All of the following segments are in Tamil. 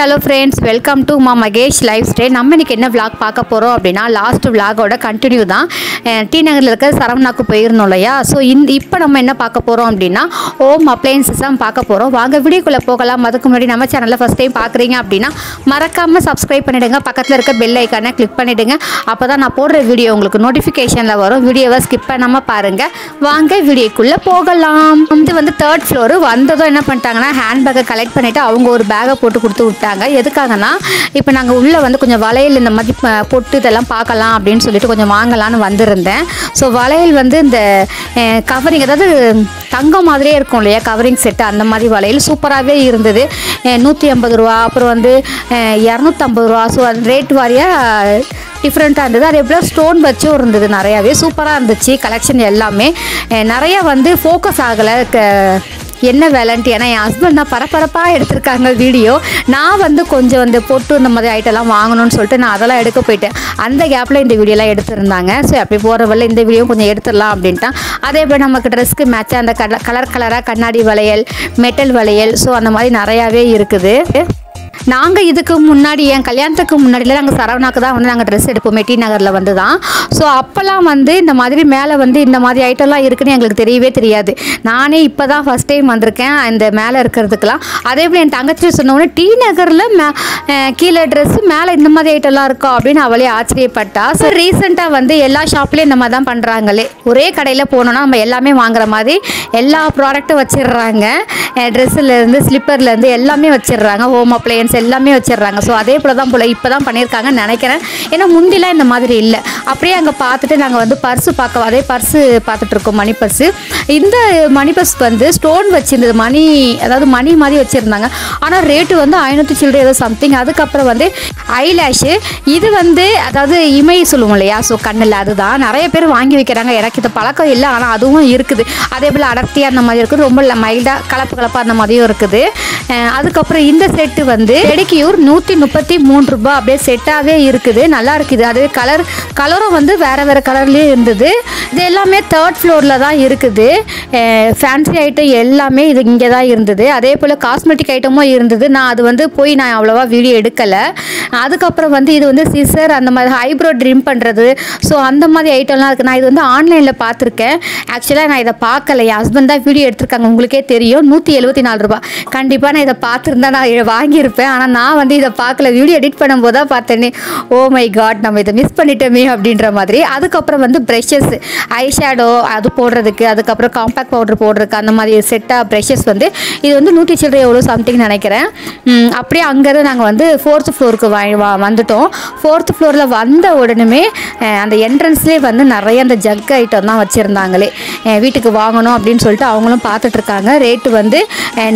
Hello friends, welcome to Mama Gesh Lifestyle. நம்ம இன்னைக்கு என்ன vlog பார்க்க போறோம் அப்படினா லாஸ்ட் vlogோட கண்டினியூ தான். டி நகர்ல இருக்க சரவணாக்கு போயிரணும்லையா. சோ இப்போ நம்ம என்ன பார்க்க போறோம் அப்படினா ஹோம் அப்ளையன்சஸ் தான் பார்க்க போறோம். வாங்க வீடியோக்குள்ள போகலாம். அதுக்கு முன்னாடி நம்ம சேனலை first time பார்க்கறீங்க அப்படினா மறக்காம subscribe பண்ணிடுங்க. பக்கத்துல இருக்க bell icon-ஐ click பண்ணிடுங்க. அப்பதான் நான் போடுற வீடியோ உங்களுக்கு notification-ல வரும். வீடியோவை skip பண்ணாம பாருங்க. வாங்க வீடியோக்குள்ள போகலாம். இது வந்து 3rd floor. வந்ததோ என்ன பண்ணிட்டாங்கன்னா ஹேண்ட்பேக்கை கலெக்ட் பண்ணிட்டு அவங்க ஒரு பேக்கை போட்டு கொடுத்து விட்டாங்க. எதுக்காகனா இப்போ நாங்க உள்ள வந்து கொஞ்சம் வளையல் இந்த மாதிரி பொட்டு இதெல்லாம் பார்க்கலாம் அப்படினு சொல்லிட்டு கொஞ்சம் வாங்கலாம்னு வந்திருந்தேன். சோ வளையல் வந்து இந்த கவரிங் அதாவது தங்கம் மாதிரியே இருக்கும் இல்லையா கவரிங் செட் அந்த மாதிரி வளையல் சூப்பராகவே இருந்தது. 150 ரூபா அப்புறம் வந்து 250 ரூபா. ஸோ அது ரேட் வாரியாக டிஃப்ரெண்ட்டாக இருந்தது. அதே போல் ஸ்டோன் வச்சும் இருந்தது. நிறையாவே சூப்பராக இருந்துச்சு கலெக்ஷன் எல்லாமே. நிறையா வந்து ஃபோக்கஸ் ஆகலை என்ன வேலண்டி. ஏன்னா என் ஹஸ்பண்ட் நான் பரபரப்பாக எடுத்திருக்காங்க வீடியோ. நான் வந்து கொஞ்சம் வந்து பொட்டு இந்த மாதிரி ஐட்டெல்லாம் வாங்கணும்னு சொல்லிட்டு நான் அதெல்லாம் எடுக்க போயிட்டேன். அந்த கேப்பில் இந்த வீடியோலாம் எடுத்திருந்தாங்க. ஸோ அப்படி போகிற வரல இந்த வீடியோ கொஞ்சம் எடுத்துடலாம் அப்படின்ட்டான். அதே போல் நமக்கு ட்ரெஸ்க்கு மேட்சாக அந்த கலர் கலராக கண்ணாடி வளையல் மெட்டல் வளையல் ஸோ அந்த மாதிரி நிறையாவே இருக்குது. நாங்கள் இதுக்கு முன்னாடி என் கல்யாணத்துக்கு முன்னாடியில் நாங்கள் சரவணாக்கு தான் வந்து நாங்கள் ட்ரெஸ் எடுப்போமே டி நகரில் வந்து தான். ஸோ அப்போல்லாம் வந்து இந்த மாதிரி மேலே வந்து இந்த மாதிரி ஐட்டம்லாம் இருக்குதுன்னு எங்களுக்கு தெரியவே தெரியாது. நானே இப்போ தான் ஃபஸ்ட் டைம் வந்திருக்கேன் இந்த மேலே இருக்கிறதுக்கெலாம். அதே போல் என் தங்கச்சி சொன்னோடனே டி நகரில் கீழே ட்ரெஸ்ஸு மேலே இந்த மாதிரி ஐட்டம்லாம் இருக்கா அப்படின்னு அவளே ஆச்சரியப்பட்டா. ஸோ ரீசெண்டாக வந்து எல்லா ஷாப்லேயும் இந்த மாதிரி தான் பண்ணுறாங்களே. ஒரே கடையில் போனோன்னா நம்ம எல்லாமே வாங்குற மாதிரி எல்லா ப்ராடக்ட்டும் வச்சிடுறாங்க. ட்ரெஸ்ஸுலேருந்து ஸ்லிப்பர்லேருந்து எல்லாமே வச்சிடுறாங்க. ஹோம் அப்ளையன்ஸ் எல்லாமே வச்சிடுறாங்க. ஸோ அதே போல தான் போல இப்போ தான் பண்ணியிருக்காங்கன்னு நினைக்கிறேன். ஏன்னா முந்திலாம் இந்த மாதிரி இல்லை. அப்படியே அங்கே பார்த்துட்டு நாங்கள் வந்து பர்ஸு பார்க்க அதே பர்ஸு பார்த்துட்டு இருக்கோம் மணி பர்ஸு. இந்த மணி பர்ஸ் வந்து ஸ்டோன் வச்சுருந்தது மணி அதாவது மணி மாதிரி வச்சுருந்தாங்க. ஆனால் ரேட்டு வந்து 500 சில்லறை ஏதோ சம்திங். அதுக்கப்புறம் வந்து ஐலேஷு இது வந்து அதாவது இமை சொல்லுவோம் இல்லையா. ஸோ கண்ணில் அதுதான் நிறைய பேர் வாங்கி வைக்கிறாங்க. எனக்கு இது பழக்கம் இல்லை ஆனால் அதுவும் இருக்குது. அதே போல் அடர்த்தியாக அந்த மாதிரி இருக்குது. ரொம்ப மைல்டாக கலப்பு கலப்பாக அந்த மாதிரியும் இருக்குது. அதுக்கப்புறம் இந்த செட்டு வந்து பெடிக்யூர் 133 ரூபாய் அப்படியே செட்டாகவே இருக்குது. நல்லா இருக்குது. அது கலரும் வந்து வேறு வேறு கலர்லேயும் இருந்தது. இது எல்லாமே 3rd floor-ல் தான் இருக்குது. ஃபேன்சி ஐட்டம் எல்லாமே இது இங்கே தான் இருந்தது. அதே போல் காஸ்மெட்டிக் ஐட்டமும் இருந்தது. நான் அது வந்து போய் நான் அவ்வளோவா வீடியோ எடுக்கலை. அதுக்கப்புறம் வந்து இது வந்து சிசர் அந்த மாதிரி ஐப்ரோ ட்ரிம் பண்ணுறது ஸோ அந்த மாதிரி ஐட்டம்லாம் இருக்குது. நான் இது வந்து ஆன்லைனில் பார்த்துருக்கேன். ஆக்சுவலாக நான் இதை பார்க்கல. என் ஹஸ்பண்ட் தான் வீடியோ எடுத்திருக்காங்க. உங்களுக்கே தெரியும் 174 ரூபாய். கண்டிப்பாக நான் இதை பார்த்துருந்தா நான் வாங்கியிருப்பேன். ஆனால் நான் வந்து இதை பார்க்கல. வீடியோ எடிட் பண்ணும்போது தான் பார்த்தேனே ஓ மை காட் நம்ம இதை மிஸ் பண்ணிட்டோமே அப்படின்ற மாதிரி. அதுக்கப்புறம் வந்து ப்ரெஷஸ் ஐ ஷேடோ அது போடுறதுக்கு அதுக்கப்புறம் காம்பேக்ட் பவுடர் போடுறதுக்கு அந்த மாதிரி செட்டாக ப்ரெஷஸ் வந்து இது வந்து 100 சில்லறை எவ்வளோ சம்திங் நினைக்கிறேன். அப்படியே அங்கேருந்து நாங்கள் வந்து 4th floor-க்கு வந்துட்டோம். 4th floor-ல் வந்த உடனே அந்த என்ட்ரன்ஸ்லேயே வந்து நிறைய அந்த ஜக் ஐட்டம் தான் வச்சுருந்தாங்களே. வீட்டுக்கு வாங்கணும் அப்படின்னு சொல்லிட்டு அவங்களும் பார்த்துட்ருக்காங்க. ரேட்டு வந்து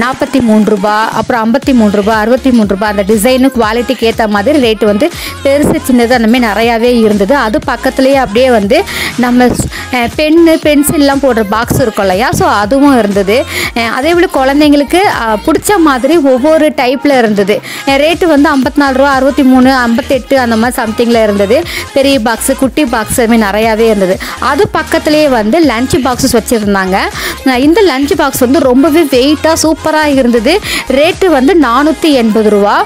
43 ரூபா அப்புறம் 53 ரூபா 63 ரூபா. அந்த டிசைனு குவாலிட்டிக்கு ஏற்ற மாதிரி ரேட்டு வந்து பெருசு சின்னது அந்த மாதிரி நிறையாவே இருந்தது. அது பக்கத்துலேயே அப்படியே வந்து நம்ம பென்னு பென்சில்லாம் போடுற பாக்ஸ் இருக்கும் இல்லையா. ஸோ அதுவும் இருந்தது. அதே போல் குழந்தைங்களுக்கு பிடிச்ச மாதிரி ஒவ்வொரு டைப்பில் இருந்தது. ரேட்டு வந்து 54 ரூபா 63 58 அந்த மாதிரி சம்திங்கில் இருந்தது. பெரிய பாக்ஸு குட்டி பாக்ஸ் அது மாதிரி நிறையாவே இருந்தது. அது பக்கத்துலேயே வந்து லஞ்ச் பாக்ஸஸ் வச்சுருந்தாங்க. இந்த லஞ்ச் பாக்ஸ் வந்து ரொம்பவே வெயிட்டாக சூப்பராக இருந்தது. ரேட்டு வந்து 480 ரூபா.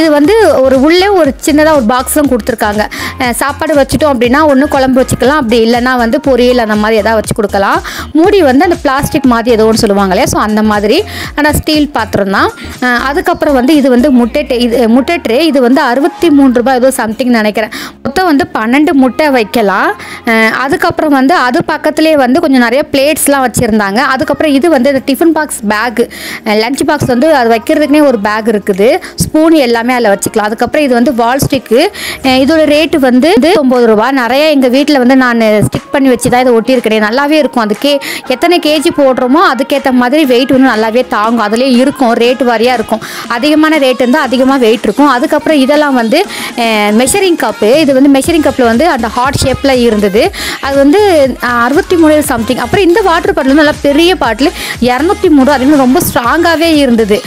இது வந்து ஒரு உள்ளே ஒரு சின்னதாக ஒரு பாக்ஸும் கொடுத்துருக்காங்க. சாப்பாடு வச்சுட்டோம் அப்படின்னா ஒன்று குழம்பு வச்சுக்கலாம். அப்படி இல்லைன்னா வந்து பொரியல் அந்த மாதிரி எதாவது வச்சு கொடுக்கலாம். மூடி வந்து அந்த பிளாஸ்டிக் மாதிரி ஏதோ ஒன்று சொல்லுவாங்க இல்லையா. ஸோ அந்த மாதிரி ஆனால் ஸ்டீல் பாத்திரம் தான். அதுக்கப்புறம் வந்து இது வந்து முட்டை ட்ரே. இது வந்து 63 ரூபா ஏதோ சம்திங் நினைக்கிறேன். மொத்தம் வந்து 12 முட்டை வைக்கலாம். அதுக்கப்புறம் வந்து அது பக்கத்துலேயே வந்து கொஞ்சம் நிறைய பிளேட்ஸ்லாம் வச்சுருந்தாங்க. அதுக்கப்புறம் இது வந்து இந்த tiffin box bag lunch box வந்து அது வைக்கிறதுக்குனே ஒரு பேக் இருக்குது. ஸ்பூன் எல்லாமே அதில் வச்சுக்கலாம். அதுக்கப்புறம் இது வந்து வால் ஸ்டிக்கு. இதோட ரேட்டு வந்து 90 ரூபா. நிறைய எங்கள் வீட்டில் வந்து நான் ஸ்டிக் பண்ணி வச்சு தான் இதை ஒட்டியிருக்கிறேன். நல்லாவே இருக்கும். அதுக்கே எத்தனை கேஜி போடுறோமோ அதுக்கேற்ற மாதிரி வெயிட் வந்து நல்லாவே தாங்கும். அதிலே இருக்கும். ரேட் வாரியாக இருக்கும். அதிகமான ரேட் இருந்தால் அதிகமாக வெயிட் இருக்கும். அதுக்கப்புறம் இதெல்லாம் வந்து மெஷரிங் கப்பு. இது வந்து மெஷரிங் கப்பில் வந்து அந்த ஹார்ட் ஷேப்பில் இருந்தது. அது வந்து 63 சம்திங். அப்புறம் இந்த வாட்டர் பாட்டில் நல்லா பெரிய பாட்டில் 203. அது ரொம்ப ஸ்ட்ராங்காகவே இருந்தது.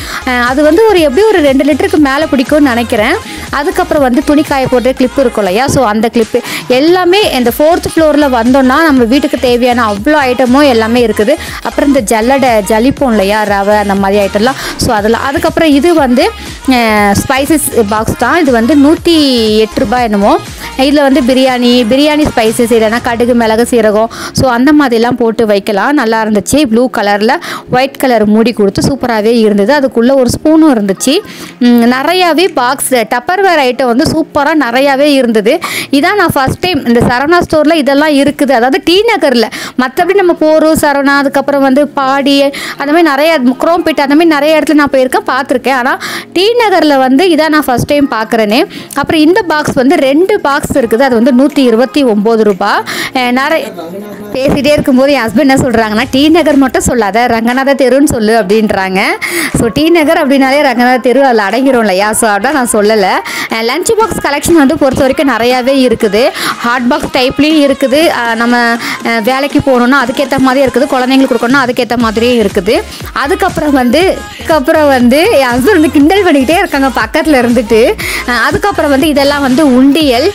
அது வந்து ஒரு எப்படியும் ஒரு 2 லிட்டருக்கு மேலே பிடிக்கும்னு நினைக்கிறேன். அதுக்கப்புறம் வந்து துணி காய போடுற கிளிப் இருக்கும் இல்லையா, ஸோ அந்த கிளிப்பு எல்லாமே இந்த 4th floor வந்தோம்னா நம்ம வீட்டுக்கு தேவையான அவ்வளோ ஐட்டமும் எல்லாமே இருக்குது. அப்புறம் இந்த ஜலிப்போம் இல்லையா, ரவை அந்த மாதிரி ஐட்டம்லாம், ஸோ அதெல்லாம். அதுக்கப்புறம் இது வந்து ஸ்பைசஸ் பாக்ஸ் தான். இது வந்து 108 ரூபாய் என்னமோ. இதில் வந்து பிரியாணி ஸ்பைசஸ் இல்லைன்னா கடுகு மிளகு சீரகம் ஸோ அந்த மாதிரிலாம் போட்டு வைக்கலாம். நல்லா இருந்துச்சு. ப்ளூ கலரில் ஒயிட் கலர் மூடி கொடுத்து சூப்பராகவே இருந்தது. அதுக்குள்ளே ஒரு ஸ்பூனும் இருந்துச்சு. நிறையாவே பாக்ஸ் டப்பர்வேர் ஐட்டம் வந்து சூப்பராக நிறையாவே இருந்தது. இதான் நான் ஃபஸ்ட் டைம் இந்த சரவணா ஸ்டோரில் இதெல்லாம் இருக்குது, அதாவது டி நகரில். மற்றபடி நம்ம போகிறோம் சரவணா, அதுக்கப்புறம் வந்து பாடி, அந்த மாதிரி நிறைய குரோம்பேட்டை அந்த மாதிரி நிறைய இடத்துல நான் போயிருக்கேன், பார்த்துருக்கேன். ஆனால் டி நகரில் வந்து இதான் நான் ஃபஸ்ட் டைம் பார்க்குறேனே. அப்புறம் இந்த பாக்ஸ் வந்து 2 பாக்ஸ் இருக்குது. அது வந்து 129 ரூபா. நிறைய பேசிகிட்டே இருக்கும்போது என் ஹஸ்பண்ட் என்ன சொல்கிறாங்கன்னா, டி நகர் மட்டும் சொல்லாத, ரங்கநாத தெருன்னு சொல்லு அப்படின்றாங்க. ஸோ டி நகர் அப்படின்னாலே ரங்கநாத தெரு அதில் அடங்கிடும் இல்லையா, ஸோ அப்படின்னா நான் சொல்லலை. லஞ்ச் பாக்ஸ் கலெக்ஷன் வந்து பொறுத்த வரைக்கும் நிறையாவே இருக்குது. ஹாட் பாக்ஸ் டைப்லேயும் இருக்குது, நம்ம வேலைக்கு போகணுன்னா அதுக்கேற்ற மாதிரி இருக்குது, குழந்தைங்களுக்கு கொடுக்கணும்னா அதுக்கேற்ற மாதிரியும் இருக்குது. அதுக்கப்புறம் வந்து என் ஹஸ்பண்ட் வந்து கிண்டல் பண்ணிக்கிட்டே இருக்காங்க பக்கத்தில் இருந்துட்டு. அதுக்கப்புறம் வந்து இதெல்லாம் வந்து உண்டியல்,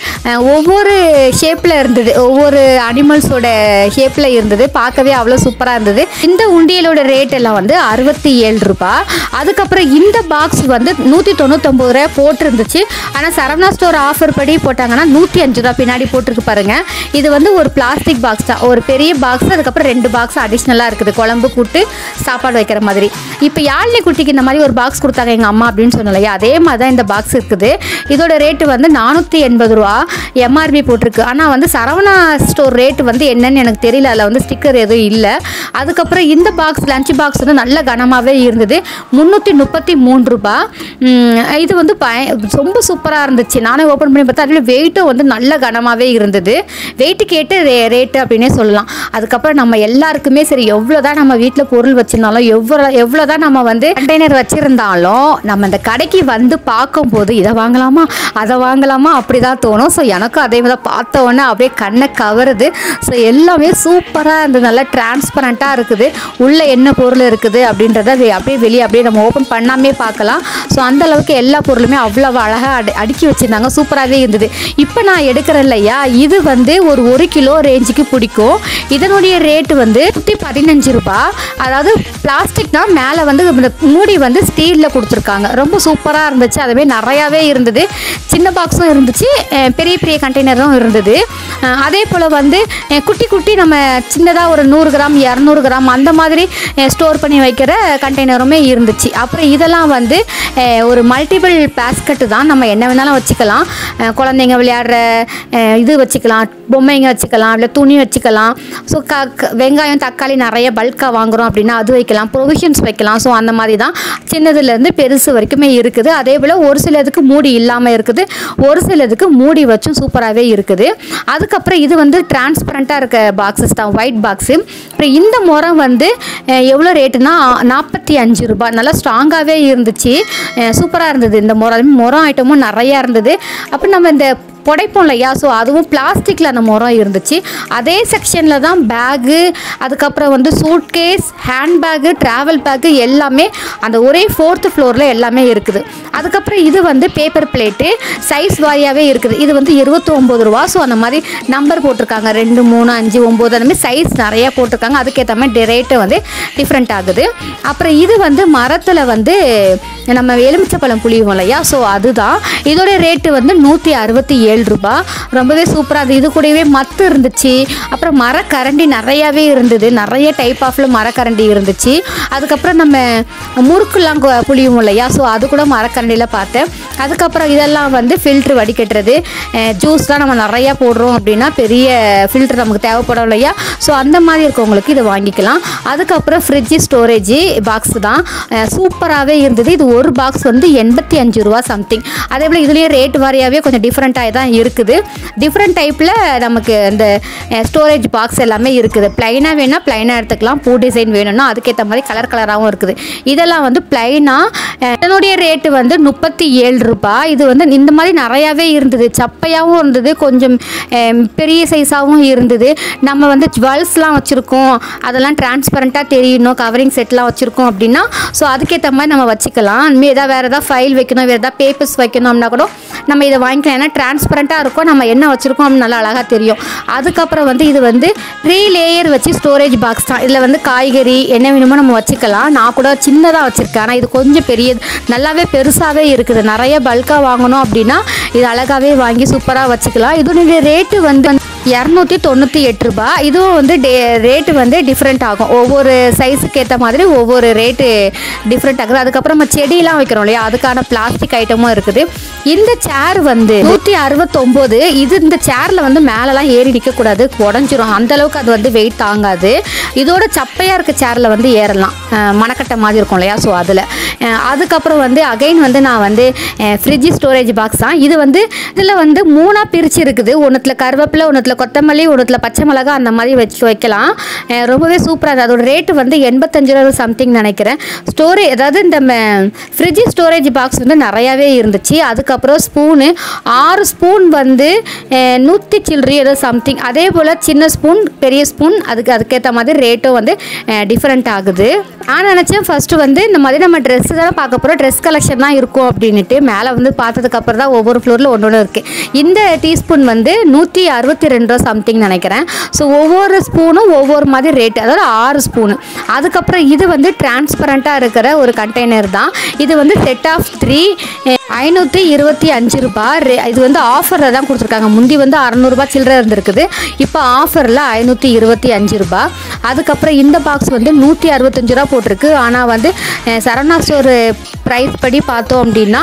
ஒவ்வொரு ஷேப்பில் இருந்தது, ஒவ்வொரு அனிமல்ஸோட ஷேப்பில் இருந்தது, பார்க்கவே அவ்வளோ சூப்பராக இருந்தது. இந்த உண்டியலோட ரேட் எல்லாம் வந்து 67 ரூபா. அதுக்கப்புறம் இந்த பாக்ஸ் வந்து 199 ரூபாய் போட்டிருந்துச்சு. ஆனால் சரவணா ஸ்டோர் ஆஃபர் படி போட்டாங்கன்னா 105 ரூபா பின்னாடி போட்டிருக்கு பாருங்க. இது வந்து ஒரு பிளாஸ்டிக் பாக்ஸ் தான், ஒரு பெரிய பாக்ஸ். அதுக்கப்புறம் 2 பாக்ஸ் அடிஷ்னலாக இருக்குது, குழம்பு கூட்டு சாப்பாடு வைக்கிற மாதிரி. இப்போ யாழினி குட்டிக்கு இந்த மாதிரி ஒரு பாக்ஸ் கொடுத்தாங்க எங்கள் அம்மா அப்படின்னு சொன்னலையா, அதே மாதிரி தான் இந்த பாக்ஸ் இருக்குது. இதோட ரேட்டு வந்து 480 ரூபா எம்ஆர்பி போட்டிருக்கு. ஆனால் வந்து சரவணா ஸ்டோர் ரேட் வந்து என்னன்னு எனக்கு தெரியல, அதில் வந்து ஸ்டிக்கர் எதுவும் இல்லை. அதுக்கப்புறம் இந்த பாக்ஸ் லஞ்ச் பாக்ஸ் வந்து நல்ல கனமாகவே இருந்தது, 333 ரூபா. இது வந்து ரொம்ப சூப்பராக இருந்துச்சு. நானே ஓப்பன் பண்ணி பார்த்தா அதில் வெயிட்டும் வந்து நல்ல கனமாகவே இருந்தது. வெயிட்டு கேட்டு ரேட்டு அப்படின்னே சொல்லலாம். அதுக்கப்புறம் நம்ம எல்லாருக்குமே சரி, எவ்வளோ தான் நம்ம வீட்டில் பொருள் வச்சுருந்தாலும், எவ்வளோ தான் நம்ம வந்து கண்டெய்னர் வச்சுருந்தாலும், நம்ம இந்த கடைக்கு வந்து பார்க்கும்போது இதை வாங்கலாமா அதை வாங்கலாமா அப்படி தான் தோணும். ஸோ எனக்கும் அதே மாதிரி பார்த்த உடனே அப்படியே கண்ணை கவருது. ஸோ எல்லாமே சூப்பராக இருந்தது, நல்லா டிரான்ஸ்பரண்ட்டாக இருக்குது. உள்ளே என்ன பொருள் இருக்குது அப்படின்றத அப்படியே வெளியே அப்படியே நம்ம ஓப்பன் பண்ணாமே பார்க்கலாம். ஸோ அந்தளவுக்கு எல்லா பொருளுமே அவ்வளோ அழகாக அடுக்கி வச்சுருந்தாங்க, சூப்பராகவே இருந்தது. இப்போ நான் எடுக்கிறேன் இல்லையா, இது வந்து ஒரு கிலோ ரேஞ்சுக்கு பிடிக்கும். இதனுடைய ரேட்டு வந்து 115 ரூபா. அதாவது பிளாஸ்டிக் தான், மேலே வந்து இந்த மூடி வந்து ஸ்டீலில் கொடுத்துருக்காங்க. ரொம்ப சூப்பராக இருந்துச்சு, அதுவே நிறையாவே இருந்தது. சின்ன பாக்ஸும் இருந்துச்சு, பெரிய பெரிய கண்டெய்னரும் இருந்தது. அதே போல் வந்து குட்டி குட்டி நம்ம சின்னதாக ஒரு 100 கிராம் 200 கிராம் அந்த மாதிரி ஸ்டோர் பண்ணி வைக்கிற கண்டெய்னருமே இருந்துச்சு. அப்புறம் இதெல்லாம் வந்து ஒரு மல்டிபிள் பேஸ்கெட்டு தான், நம்ம என்ன வேணாலும் வச்சுக்கலாம். குழந்தைங்க விளையாடுற இது வச்சுக்கலாம், பொம்மைங்க வச்சுக்கலாம், இல்லை துணி வச்சுக்கலாம். ஸோ வெங்காயம் தக்காளி நிறைய பல்காக வாங்குகிறோம் அப்படின்னா அது வைக்கலாம், ப்ரொவிஷன்ஸ் வைக்கலாம். ஸோ அந்த மாதிரி தான் சின்னதுலேருந்து பெருசு வரைக்குமே இருக்குது. அதே போல் ஒரு சிலதுக்கு மூடி இல்லாமல் இருக்குது, ஒரு சிலதுக்கு மூடி வச்சும் சூப்பராகவே இருக்குது. அதுக்கப்புறம் இது வந்து டிரான்ஸ்பரண்ட்டாக இருக்க பாக்ஸஸ் தான், ஒயிட் பாக்ஸு. அப்புறம் இந்த முறை வந்து எவ்வளோ ரேட்டுனா 45 ரூபா. நல்லா ஸ்ட்ராங்காகவே இருந்துச்சு, சூப்பராக இருந்தது இந்த முறம் ஐட்டமும் நிறையா இருந்தது. அப்புறம் நம்ம இந்த புடைப்போம் இல்லையா, ஸோ அதுவும் பிளாஸ்டிக்கில் அந்த முறம் இருந்துச்சு. அதே செக்ஷனில் தான் பேகு, அதுக்கப்புறம் வந்து சூட்கேஸ், ஹேண்ட்பேகு, ட்ராவல் பேக்கு எல்லாமே அந்த ஒரே 4th floor எல்லாமே இருக்குது. அதுக்கப்புறம் இது வந்து பேப்பர் பிளேட்டு சைஸ் வாரியாகவே இருக்குது. இது வந்து 29 ரூபா. ஸோ அந்த மாதிரி நம்பர் போட்டிருக்காங்க, 2 3 5 9 அந்த மாதிரி சைஸ் நிறையா போட்டிருக்காங்க. அதுக்கேற்ற மாதிரி ரேட்டு வந்து டிஃப்ரெண்ட் ஆகுது. அப்புறம் இது வந்து மரத்தில் வந்து நம்ம எலுமிச்சப்பழம் புளியும் இல்லையா, ஸோ அதுதான். இதோட ரேட்டு வந்து 167 ரூபா. ரொம்பவே சூப்பராக இருந்தது. இது கூடவே மத்து இருந்துச்சு. அப்புறம் மரக்கரண்டி நிறையாவே இருந்தது, நிறைய டைப் ஆஃப்ல மரக்கரண்டி இருந்துச்சு. அதுக்கப்புறம் நம்ம முறுக்குலாம் புளியும் இல்லையா, ஸோ அது கூட மரக்கரண்டியில் பார்த்தேன். அதுக்கப்புறம் இதெல்லாம் வந்து ஃபில்ட்ரு வடிகட்டுறது, ஜூஸ்லாம் நம்ம நிறையா போடுறோம் அப்படின்னா பெரிய ஃபில்ட்ரு நமக்கு தேவைப்படும் இல்லையா, ஸோ அந்த மாதிரி இருக்கவங்களுக்கு இதை வாங்கிக்கலாம். அதுக்கப்புறம் ஃப்ரிட்ஜு ஸ்டோரேஜ் பாக்ஸ் தான், சூப்பராகவே இருந்தது. இது ஒரு பாக்ஸ் வந்து 85 ரூபா சம்திங். அதே போல் இதுலேயே ரேட் வாரியாகவே கொஞ்சம் டிஃப்ரெண்ட்டாக தான் இருக்குது. டிஃப்ரெண்ட் டைப்பில் நமக்கு இந்த ஸ்டோரேஜ் பாக்ஸ் எல்லாமே இருக்குது. ப்ளைனாக வேணால் ப்ளைனாக எடுத்துக்கலாம், பூ டிசைன் வேணும்னா அதுக்கேற்ற மாதிரி கலர் கலராகவும் இருக்குது. இதெல்லாம் வந்து ப்ளைனாக, இதனுடைய ரேட்டு வந்து 37 ரூபா. இது வந்து இந்த மாதிரி நிறையாவே இருந்தது, சப்பையாகவும் இருந்தது, கொஞ்சம் பெரிய சைஸாகவும் இருந்தது. நம்ம வந்து ஜுவல்ஸ்லாம் வச்சுருக்கோம், அதெல்லாம் டிரான்ஸ்பரண்ட்டாக தெரியணும், கவரிங் செட்லாம் வச்சுருக்கோம் அப்படின்னா ஸோ அதுக்கேற்ற மாதிரி நம்ம வச்சுக்கலாம். ஏதாவது வேறு ஏதாவது ஃபைல் வைக்கணும், வேறு ஏதாவது பேப்பர்ஸ் வைக்கணும்னா கூட நம்ம இத வாங்கிக்கலாம் ஏன்னா ட்ரான்ஸ்பரண்டா இருக்கும் நம்ம என்ன வச்சிருக்கோம் அப்படி நல்லா அழகா தெரியும் அதுக்கு அப்புறம் வந்து இது வந்து 3 லேயர் வச்சி ஸ்டோரேஜ் பாக்ஸ் தான் இதுல வந்து காய்கறி என்ன வேணுமோ நம்ம வச்சிக்கலாம் நான் கூட சின்னதா வச்சிருக்கேன் ஆனா இது கொஞ்சம் பெரிய நல்லாவே பெருசாவே இருக்குது நிறைய பல்கா வாங்கணும் அப்படினா இது அழகாவே வாங்கி சூப்பரா வச்சிக்கலாம் இதுனுடைய ரேட் வந்து 298 ரூபாய் இதுவும் வந்து ரேட் வந்து டிஃபரண்ட் ஆகும் ஒவ்வொரு சைஸ்க்கு ஏத்த மாதிரி ஒவ்வொரு ரேட் டிஃபரண்ட் ஆகும் அதுக்கு அப்புறம் நம்ம செடிலாம் வைக்கிறோம் இல்லையா அதுக்கான பிளாஸ்டிக் ஐட்டமும் இருக்குது இந்த சேர் வந்து 169 இது இந்த சேர்ல வந்து மேலலாம் ஏறி நிக்க கூடாது உடைஞ்சிரும் அந்த அளவுக்கு அது வந்து weight தாங்காது இதோட சப்பையா இருக்க சேர்ல வந்து ஏறலாம் மணக்கட்ட மாதிரி இருக்கும் இல்லையா சோ அதுல அதுக்கு அப்புறம் வந்து again வந்து நான் வந்து ஃப்ரிட்ஜ் ஸ்டோரேஜ் பாக்ஸ் தான் இது வந்து இதுல வந்து மூணா பிரிச்சி இருக்குது ஒண்ணுத்துல கருவேப்பிலை ஒண்ணுத்துல கொத்தமல்லி ஒருதுல பச்சை மிளகா அந்த மாதிரி வெச்சு வைக்கலாம் ரொம்பவே சூப்பரா இருக்கு அதோட ரேட் வந்து 85 சம்திங் நினைக்கிறேன் ஸ்டோரேஜ் அதாவது இந்த ஃப்ரிட்ஜ் ஸ்டோரேஜ் பாக்ஸ் வந்து நிறையவே இருந்துச்சு அதுக்கு அப்புறம் ஸ்பூன் 6 ஸ்பூன் வந்து 100 சில்லறை ஏதோ சம்திங் அதே போல சின்ன ஸ்பூன் பெரிய ஸ்பூன் அதுக்கு ஏத்த மாதிரி ரேட்டும் வந்து டிஃபரண்ட் ஆகுது நான் நினைச்சேன் ஃபர்ஸ்ட் வந்து இந்த மாதிரி நம்ம Dress தான் பார்க்க போறோம் Dress collection தான் இருக்கும் அப்படினுட்டு மேலே வந்து பார்த்ததுக்கு அப்புறம் தான் ஒவ்வொரு ஃப்ளோர்ல ஒவ்வொரு இருக்கு இந்த டீஸ்பூன் வந்து 162 சம்திங் நினைக்கிறேன் சோ ஒவ்வொரு ஸ்பூனும் ஒவ்வொரு மாதிரி ரேட் அதாவது 6 ஸ்பூன் அதுக்கு அப்புறம் இது வந்து ட்ரான்ஸ்பரண்டா இருக்கிற ஒரு கண்டெய்னர் தான் இது வந்து செட் ஆஃப் 3 525 ரூபாய் இது வந்து ஆஃபர்ல தான் கொடுத்திருக்காங்க முந்தி வந்து 600 ரூபாய் சில்லறை இருந்திருக்குது இப்போ ஆஃபர்ல 525 ரூபாய் அதுக்கு அப்புறம் இந்த பாக்ஸ் வந்து 165 ரூபாய் போட்டுருக்கு ஆனா வந்து சரவணா ஸ்டோர் பிரைஸ் படி பார்த்தோம் அப்படினா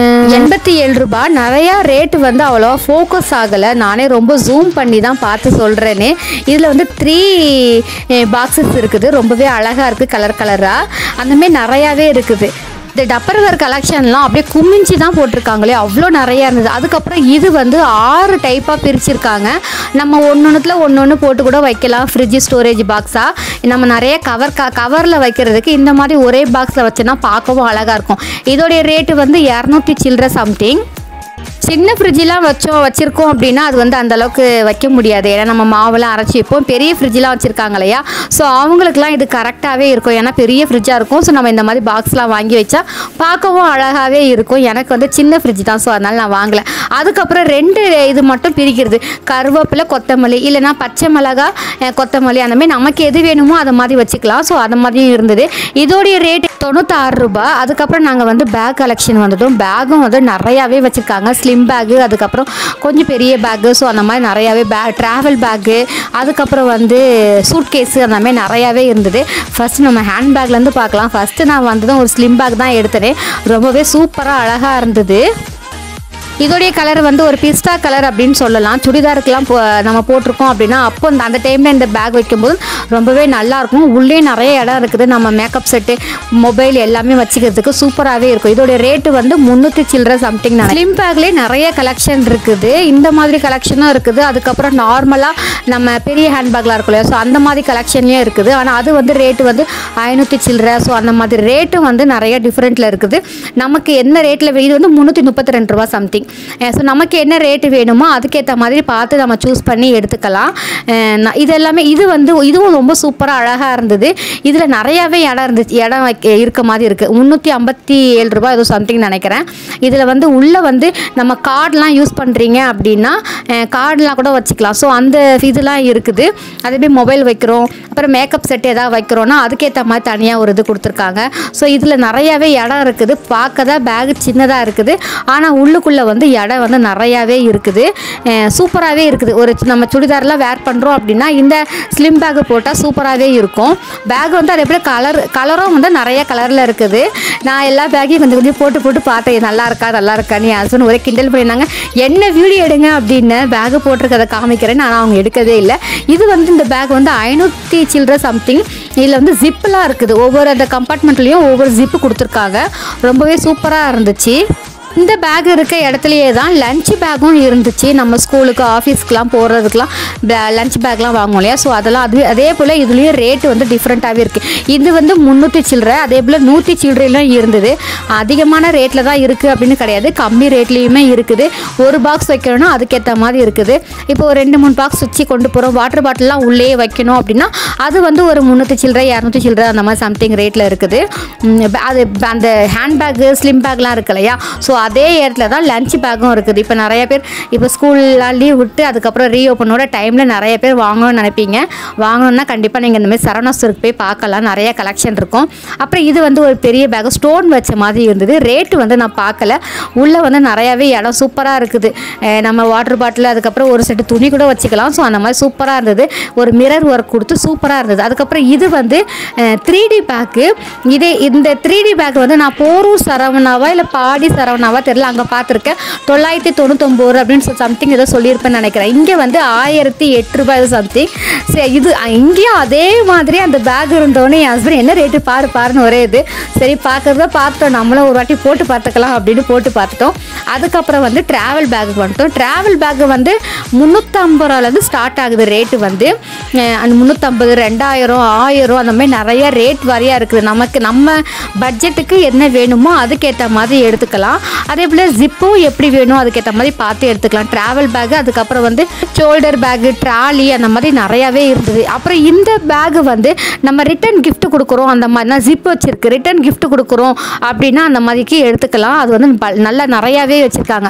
87 ரூபாய் நிறைய ரேட் வந்து அவ்வளோ ஃபோக்கஸ் ஆகல நானே ரொம்ப ஜூம் பண்ணி தான் பார்த்து சொல்றேனே இதுல வந்து 3 பாக்ஸஸ் இருக்குது ரொம்பவே அழகா இருக்கு கலர் கலரா அந்த மாதிரி நிறையவே இருக்குது The டப்பர்வேர் கலெக்ஷன்லாம் அப்படியே குமிஞ்சி தான் போட்டுருக்காங்களே அவ்வளோ நிறையா இருந்தது அதுக்கப்புறம் இது வந்து 6 டைப்பாக பிரிச்சிருக்காங்க நம்ம ஒன்னொன்னுல ஒன்னொன்று போட்டு கூட வைக்கலாம் ஃப்ரிட்ஜ் ஸ்டோரேஜ் பாக்ஸாக நம்ம நிறைய கவரில் வைக்கிறதுக்கு இந்த மாதிரி ஒரே பாக்ஸில் வச்சுன்னா பார்க்கவும் அழகாக இருக்கும் இதோடைய ரேட்டு வந்து 200 சில்லறை சம்திங் சின்ன ஃப்ரிட்ஜ்லாம் வச்சிருக்கோம் அப்படின்னா அது வந்து அந்த அளவுக்கு வைக்க முடியாது ஏன்னா நம்ம மாவெல்லாம் அரைச்சி வைப்போம் பெரிய ஃப்ரிட்ஜ்லாம் வச்சிருக்காங்க இல்லையா ஸோ அவங்களுக்குலாம் இது கரெக்டாகவே இருக்கும் ஏன்னா பெரிய ஃப்ரிட்ஜாக இருக்கும் ஸோ நம்ம இந்த மாதிரி பாக்ஸ்லாம் வாங்கி வச்சா பார்க்கவும் அழகாகவே இருக்கும் எனக்கு வந்து சின்ன ஃப்ரிட்ஜ் தான் ஸோ அதனால நான் வாங்கலை அதுக்கப்புறம் 2 இது மட்டும் பிரிக்கிறது கருவேப்பிலை கொத்தமல்லி இல்லைனா பச்சை மிளகா கொத்தமல்லி அந்த மாதிரி நமக்கு எது வேணுமோ அதை மாதிரி வச்சுக்கலாம் ஸோ அது மாதிரியும் இருந்தது இதோடைய ரேட் 96 ரூபாய் அதுக்கப்புறம் நாங்கள் வந்து பேக் கலெக்ஷன் வந்துட்டோம் பேக்கும் வந்து நிறையாவே வச்சுருக்காங்க ஸ்லிம் பேக்கு அதுக்கப்புறம் கொஞ்சம் பெரிய பேக்கு ஸோ அந்த மாதிரி நிறையாவே ட்ராவல் பேக்கு அதுக்கப்புறம் வந்து சூட் கேஸு அந்த மாதிரி நிறையாவே இருந்தது ஃபஸ்ட்டு நம்ம ஹேண்ட் பேக்லேருந்து பார்க்கலாம் ஃபஸ்ட்டு நான் வந்ததும் ஒரு ஸ்லிம் பேக் தான் எடுத்தேன் ரொம்பவே சூப்பராக அழகாக இருந்தது இதோடைய கலர் வந்து ஒரு பிஸ்தா கலர் அப்படின்னு சொல்லலாம் சுடிதாருக்குலாம் நம்ம போட்டிருக்கோம் அப்படின்னா அப்போ அந்த டைமில் இந்த பேக் வைக்கும்போது ரொம்பவே நல்லாயிருக்கும் உள்ளே நிறைய இடம் இருக்குது நம்ம மேக்கப் செட்டு மொபைல் எல்லாமே வச்சுக்கிறதுக்கு சூப்பராகவே இருக்கும் இதோடைய ரேட்டு வந்து 300 சில்லறை சம்திங் ஸ்லிம் பேக்லேயே நிறைய கலெக்ஷன் இருக்குது இந்த மாதிரி கலெக்ஷனும் இருக்குது அதுக்கப்புறம் நார்மலாக நம்ம பெரிய ஹேண்ட் பேக்லாம் இருக்கும் இல்லையா ஸோ அந்த மாதிரி கலெக்ஷன்லேயும் இருக்குது ஆனால் அது வந்து ரேட்டு வந்து 500 சில்லறை ஸோ அந்த மாதிரி ரேட்டும் வந்து நிறைய டிஃப்ரெண்ட்டில் இருக்குது நமக்கு என்ன ரேட்டில் இது வந்து 332 ரூபா சம்திங் சோ நமக்கு என்ன ரேட் வேணுமோ அதுக்கேத்த மாதிரி பார்த்து நம்ம சூஸ் பண்ணி எடுத்துக்கலாம் இது எல்லாமே இது வந்து இதுவும் ரொம்ப சூப்பரா அழகா இருந்தது இதுல நிறையவே இடம் இருக்க மாதிரி இருக்கு 357 ரூபாய் ஏதோ சம்திங் நினைக்கிறேன் இதுல வந்து உள்ள வந்து நம்ம கார்ட்லாம் யூஸ் பண்றீங்க அப்படின்னா கார்ட்லாம் கூட வச்சுக்கலாம் ஸோ அந்த இதெல்லாம் இருக்குது அதே மாதிரி மொபைல் வைக்கிறோம் அப்புறம் மேக்கப் செட் ஏதாவது வைக்கிறோம்னா அதுக்கேற்ற மாதிரி தனியாக ஒரு இது கொடுத்துருக்காங்க ஸோ இதுல நிறையவே இடம் இருக்குது பார்க்கதான் பேக் சின்னதாக இருக்குது ஆனால் உள்ளுக்குள்ள வந்து இடம் வந்து நிறையாவே இருக்குது சூப்பராகவே இருக்குது ஒரு நம்ம சுடிதாரெலாம் வேர் பண்ணுறோம் அப்படின்னா இந்த ஸ்லிம் பேக்கு போட்டால் சூப்பராகவே இருக்கும் பேக் வந்து அதே போல் கலரும் வந்து நிறைய கலரில் இருக்குது நான் எல்லா பேக்கையும் கொஞ்சம் கொஞ்சம் போட்டு பார்த்தேன் நல்லா இருக்கான்னு என் ஹஸ்பண்ட் ஒரே கிண்டல் பண்ணியிருந்தாங்க என்ன வீடியோ எடுங்க அப்படின்னு பேக்கு போட்டிருக்கதை காமிக்கிறேன்னு ஆனால் அவங்க எடுக்கவே இல்லை இது வந்து இந்த பேக் வந்து 500 சில்லறை சம்திங் இதில் வந்து ஜிப்பெலாம் இருக்குது ஒவ்வொரு அந்த கம்பார்ட்மெண்ட்லேயும் ஒவ்வொரு ஜிப்பு கொடுத்துருக்காங்க ரொம்பவே சூப்பராக இருந்துச்சு இந்த பேக் இருக்க இடத்துலையே தான் லஞ்ச் பேக்கும் இருந்துச்சு நம்ம ஸ்கூலுக்கு ஆஃபீஸ்க்குலாம் போகிறதுக்குலாம் லஞ்ச் பேக்லாம் வாங்குவோம் இல்லையா ஸோ அதெல்லாம் அதே போல் இதுலேயும் ரேட்டு வந்து டிஃப்ரெண்ட்டாகவே இருக்குது இது வந்து 300 சில்லறை அதே போல் 100 சில்லறையிலும் இருந்தது அதிகமான ரேட்டில் தான் இருக்குது அப்படின்னு கிடையாது கம்மி ரேட்லேயுமே இருக்குது ஒரு பாக்ஸ் வைக்கணும்னா அதுக்கேற்ற மாதிரி இருக்குது இப்போ ஒரு 2-3 பாக்ஸ் வச்சு கொண்டு போகிறோம் வாட்டர் பாட்டிலாம் உள்ளே வைக்கணும் அப்படின்னா அது வந்து ஒரு 300 சில்லறை 200 சில்லறை அந்த மாதிரி சம்திங் ரேட்டில் இருக்குது அது அந்த ஹேண்ட் பேக்கு ஸ்லிம் பேக்லாம் இருக்கு இல்லையா ஸோ அதே ஏர்ல தான் லஞ்ச் பேக்கும் இருக்குது. இப்போ நிறைய பேர் இப்போ ஸ்கூல்லாம் லீவ் விட்டு அதுக்கப்புறம் ரீஓப்பனோட டைமில் நிறைய பேர் வாங்கணும்னு நினைப்பீங்க. வாங்கணும்னா கண்டிப்பாக நீங்கள் இந்தமாதிரி சரவணா ஸ்டோருக்கு போய் பார்க்கலாம், நிறைய கலெக்ஷன் இருக்கும். அப்புறம் இது வந்து ஒரு பெரிய பேக் ஸ்டோன் வச்ச மாதிரி இருந்தது. ரேட்டு வந்து நான் பார்க்கல. உள்ளே வந்து நிறையாவே இடம் சூப்பராக இருக்குது. நம்ம வாட்டர் பாட்டில் அதுக்கப்புறம் ஒரு செட்டு துணி கூட வச்சுக்கலாம். ஸோ அந்த மாதிரி சூப்பராக இருந்தது. ஒரு மிரர் ஒர்க் கொடுத்து சூப்பராக இருந்தது. அதுக்கப்புறம் இது வந்து 3D பேக்கு. இந்த 3D பேக் வந்து நான் போரூர் சரவணாவா இல்லை பாடி சரவணாவா தெரியல, அங்கே பார்த்துருக்கேன் 999 அப்படின்னு சொல்லி சம்திங் ஏதோ சொல்லியிருப்பேன்னு நினைக்கிறேன். இங்கே வந்து 1008 ரூபாய் சம்திங். சரி, இது இங்கேயும் அதே மாதிரி அந்த பேக் இருந்தோடனே என் ஹஸ்பண்ட் என்ன ரேட்டு பாரு பாருன்னு ஒரே இது. சரி பார்க்குறத பார்த்தோம், நம்மளும் ஒரு வாட்டி போட்டு பார்த்துக்கலாம் அப்படின்னு போட்டு பார்த்துட்டோம். அதுக்கப்புறம் வந்து ட்ராவல் பேக்கு வந்துட்டோம். ட்ராவல் பேக்கு வந்து 350 ரூபாலேருந்து ஸ்டார்ட் ஆகுது ரேட்டு வந்து. அந்த 350, 2000, 1000 அந்த மாதிரி நிறைய ரேட் வாரியாக இருக்குது. நமக்கு நம்ம பட்ஜெட்டுக்கு என்ன வேணுமோ அதுக்கேற்ற மாதிரி எடுத்துக்கலாம். அதே போல் ஜிப்பும் எப்படி வேணும் அதுக்கேற்ற மாதிரி பார்த்து எடுத்துக்கலாம் ட்ராவல் பேக்கு. அதுக்கப்புறம் வந்து ஷோல்டர் பேக்கு, ட்ராலி அந்த மாதிரி நிறையாவே இருந்தது. அப்புறம் இந்த பேக்கு வந்து நம்ம ரிட்டன் கிஃப்ட் கொடுக்குறோம் அந்த மாதிரினா ஜிப் வச்சுருக்கு, ரிட்டன் கிஃப்ட் கொடுக்குறோம் அப்படின்னா அந்த மாதிரிக்கு எடுத்துக்கலாம். அது வந்து நல்லா நிறையாவே வச்சுருக்காங்க.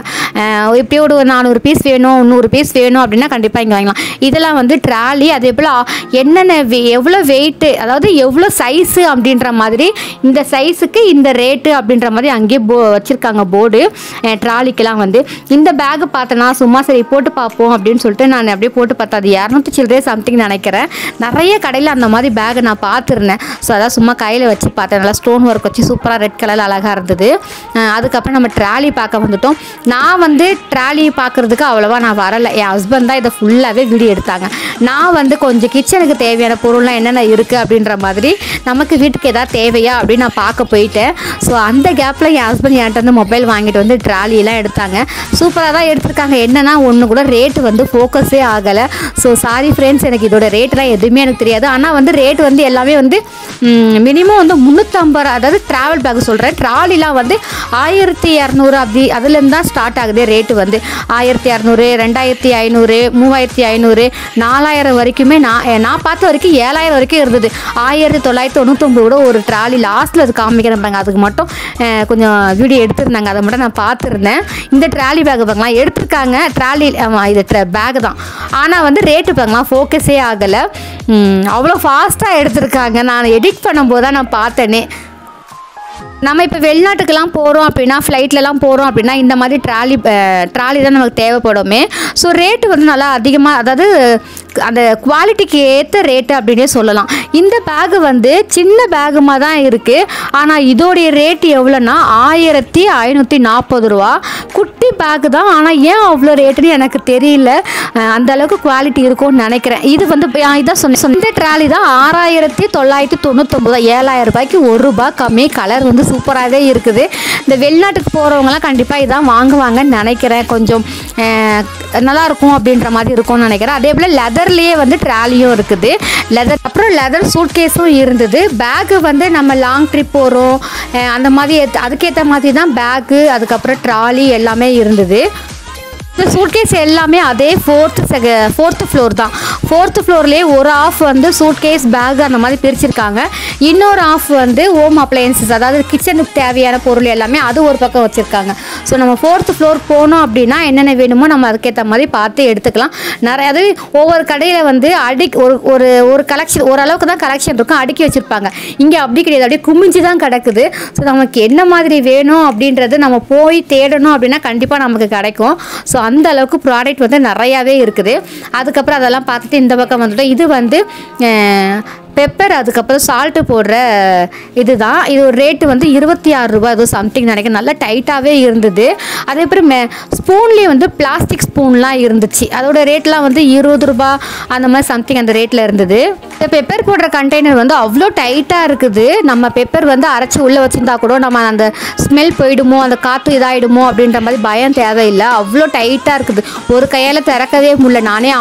எப்படியோ ஒரு 400 பீஸ் வேணும், 100 பீஸ் வேணும் அப்படின்னா கண்டிப்பாக இங்கே வாங்கலாம். இதெல்லாம் வந்து ட்ராலி. அதே போல் என்னென்ன எவ்வளோ வெயிட்டு, அதாவது எவ்வளோ சைஸு அப்படின்ற மாதிரி, இந்த சைஸுக்கு இந்த ரேட்டு அப்படின்ற மாதிரி அங்கேயே வச்சுருக்காங்க போர்டு ட்ராலிக்கெல்லாம் வந்து. இந்த பேக்கு பார்த்தேன்னா சும்மா சரி போட்டு பார்ப்போம் அப்படின்னு சொல்லிட்டு நான் அப்படியே போட்டு பார்த்தேன். அது 200 சில்லறை சம்திங் நினைக்கிறேன். நிறைய கடையில் அந்த மாதிரி பேக்கு நான் பார்த்துருந்தேன். ஸோ அதான் சும்மா கையில் வச்சு பார்த்தேன். நல்லா ஸ்டோன் ஒர்க் வச்சு சூப்பராக ரெட் கலரில் அழகாக இருந்தது. அதுக்கப்புறம் நம்ம ட்ராலி பார்க்க வந்துட்டோம். நான் வந்து ட்ராலி பார்க்குறதுக்கு அவ்வளோவா நான் வரலை. என் ஹஸ்பண்ட் தான் இதை ஃபுல்லாகவே வீடியோ எடுத்தாங்க. நான் வந்து கொஞ்சம் கிச்சனுக்கு தேவையான பொருள்லாம் என்னென்ன இருக்குது அப்படின்ற மாதிரி, நமக்கு வீட்டுக்கு எதாவது தேவையா அப்படின்னு நான் பார்க்க போயிட்டேன். ஸோ அந்த கேப்பில் என் ஹஸ்பண்ட் என்கிட்ட வந்து மொபைல் வாங்கிட்டு வந்து ட்ராலியெல்லாம் எடுத்தாங்க. சூப்பராக தான் எடுத்துருக்காங்க. என்னென்னா ஒன்று கூட ரேட்டு வந்து ஃபோக்கஸே ஆகலை. ஸோ சாரி ஃப்ரெண்ட்ஸ், எனக்கு இதோட ரேட்டெலாம் எதுவுமே எனக்கு தெரியாது. ஆனால் வந்து ரேட் வந்து எல்லாமே வந்து மினிமம் வந்து 350, அதாவது ட்ராவல் பேக் சொல்கிறேன், ட்ராலிலாம் வந்து 1200 அப்படி அதுலேருந்து தான் ஸ்டார்ட் ஆகுது ரேட்டு வந்து. 1200, 2500, 3500, 4000 வரைக்குமே நான் பார்த்த வரைக்கும் 7000 வரைக்கும் இருந்தது. 1999 கூட ஒரு ட்ராலி லாஸ்ட்டில் அது காமிக்கிறேன் பாருங்க, அதுக்கு மட்டும் கொஞ்சம் வீடியோ எடுத்துருந்தாங்க, அதை மட்டும் நான் பார்த்துருந்தேன். இந்த ட்ராலி பேக் பார்க்கலாம் எடுத்துருக்காங்க. ட்ராலி இது பேக் தான், ஆனால் வந்து ரேட்டு பார்க்கலாம் ஃபோக்கஸே ஆகலை. அவ்வளோ ஃபாஸ்ட்டாக எடுத்துருக்காங்க. நான் எடிட் பண்ணும்போது தான் நான் பார்த்தேனே. நம்ம இப்போ வெளிநாட்டுக்கெல்லாம் போகிறோம் அப்படின்னா, ஃப்ளைட்லலாம் போகிறோம் அப்படின்னா இந்த மாதிரி ட்ராலி தான் நமக்கு தேவைப்படுமே. ஸோ ரேட்டு வந்து நல்லா அதிகமாக, அதாவது அந்த குவாலிட்டிக்கு ஏற்ற ரேட்டு அப்படின்னே சொல்லலாம். இந்த பேகு வந்து சின்ன பேகுமாக தான் இருக்குது. ஆனால் இதோடைய ரேட்டு எவ்வளோன்னா 1540 ரூபா. குட்டி பேகு தான், ஆனால் ஏன் அவ்வளோ ரேட்டுன்னு எனக்கு தெரியல. அந்தளவுக்கு குவாலிட்டி இருக்கும்னு நினைக்கிறேன். இது வந்து இதான் சொன்னேன், இந்த ட்ராலி தான் 6999, 7000 ரூபாய்க்கு 1 ரூபா கம்மி. கலர் வந்து சூப்பராகவே இருக்குது. இந்த வெளிநாட்டுக்கு போகிறவங்களாம் கண்டிப்பாக இதான் வாங்குவாங்கன்னு நினைக்கிறேன். கொஞ்சம் நல்லாயிருக்கும் அப்படின்ற மாதிரி இருக்கும்னு நினைக்கிறேன். அதே போல் லெதர்லேயே வந்து ட்ராலியும் இருக்குது, லெதர். அப்புறம் லெதர் சூட் கேஸும் இருந்தது. பேக்கு வந்து நம்ம லாங் ட்ரிப் போகிறோம் அந்த மாதிரி அதுக்கேற்ற மாதிரி தான் பேக்கு. அதுக்கப்புறம் ட்ராலி எல்லாமே இருந்தது. இந்த சூட்கேஸ் எல்லாமே அதே ஃபோர்த்து ஃப்ளோர் தான். ஃபோர்த்து ஃப்ளோர்லேயே ஒரு ஆஃப் வந்து சூட்கேஸ் பேக் அந்த மாதிரி பிரிச்சுருக்காங்க. இன்னொரு ஆஃப் வந்து ஹோம் அப்ளையன்சஸ், அதாவது கிச்சனுக்கு தேவையான பொருள் எல்லாமே அது ஒரு பக்கம் வச்சுருக்காங்க. ஸோ நம்ம 4th ஃப்ளோர் போனோம் அப்படின்னா என்னென்ன வேணுமோ நம்ம அதுக்கேற்ற மாதிரி பார்த்து எடுத்துக்கலாம். நிறைய அது ஒவ்வொரு கடையில் வந்து ஒரு கலெக்ஷன், ஓரளவுக்கு தான் கலெக்ஷன் இருக்கும், அடுக்கி வச்சுருப்பாங்க. இங்கே அப்படி கிடையாது, அப்படியே குமிஞ்சு தான் கிடக்குது. ஸோ நமக்கு என்ன மாதிரி வேணும் அப்படின்றது நம்ம போய் தேடணும் அப்படின்னா கண்டிப்பாக நமக்கு கிடைக்கும். ஸோ அந்த அளவுக்கு ப்ராடக்ட் வந்து நிறையாவே இருக்குது. அதுக்கப்புறம் அதெல்லாம் பார்த்துட்டு இந்த பக்கம் வந்துட்டோம். இது வந்து பெப்பர் அதுக்கப்புறம் சால்ட்டு போடுற இது தான். இது ஒரு ரேட்டு வந்து 26 ரூபா அது சம்திங் நினைக்கிறேன். நல்லா டைட்டாகவே இருந்தது. அதே மாதிரி ஸ்பூன்லேயே வந்து பிளாஸ்டிக் ஸ்பூன்லாம் இருந்துச்சு. அதோடய ரேட்லாம் வந்து 20 ரூபா அந்த மாதிரி சம்திங் அந்த ரேட்டில் இருந்தது. இந்த பெப்பர் போடுற கண்டெய்னர் வந்து அவ்வளோ டைட்டாக இருக்குது. நம்ம பெப்பர் வந்து அரைச்சி உள்ளே வச்சுருந்தா கூட நம்ம அந்த ஸ்மெல் போயிடுமோ, அந்த காற்று இதாகிடுமோ அப்படின்ற மாதிரி பயம் தேவையில்லை. அவ்வளோ டைட்டாக இருக்குது. ஒரு கையால் திறக்கவே முடியல. நானே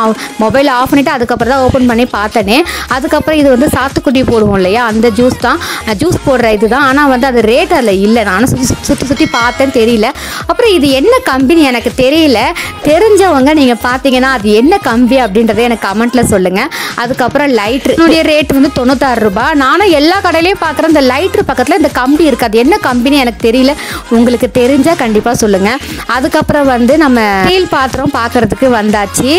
மொபைல் ஆஃப் பண்ணிவிட்டு அதுக்கப்புறம் தான் ஓப்பன் பண்ணி பார்த்தேனே. அதுக்கப்புறம் இது வந்து வந்து சாத்துக்குடி போடுவோம் இல்லையா, அந்த ஜூஸ் தான் ஜூஸ் போடுற இது தான். ஆனால் வந்து அது ரேட் அதில் இல்லை. நானும் சுற்றி பார்த்தேன், தெரியல. அப்புறம் இது என்ன கம்பெனி எனக்கு தெரியல, தெரிஞ்சவங்க நீங்கள் பார்த்தீங்கன்னா அது என்ன கம்பி அப்படின்றத எனக்கு கமெண்ட்டில் சொல்லுங்கள். அதுக்கப்புறம் லைட்ருடைய ரேட் வந்து 96 ரூபா. நானும் எல்லா கடையிலையும் பார்க்குறேன். இந்த லைட்ரு பக்கத்தில் இந்த கம்பி இருக்குது, அது என்ன கம்பெனி எனக்கு தெரியல. உங்களுக்கு தெரிஞ்சால் கண்டிப்பாக சொல்லுங்கள். அதுக்கப்புறம் வந்து நம்ம ஸ்டீல் பாத்திரம் பார்க்குறதுக்கு வந்தாச்சு.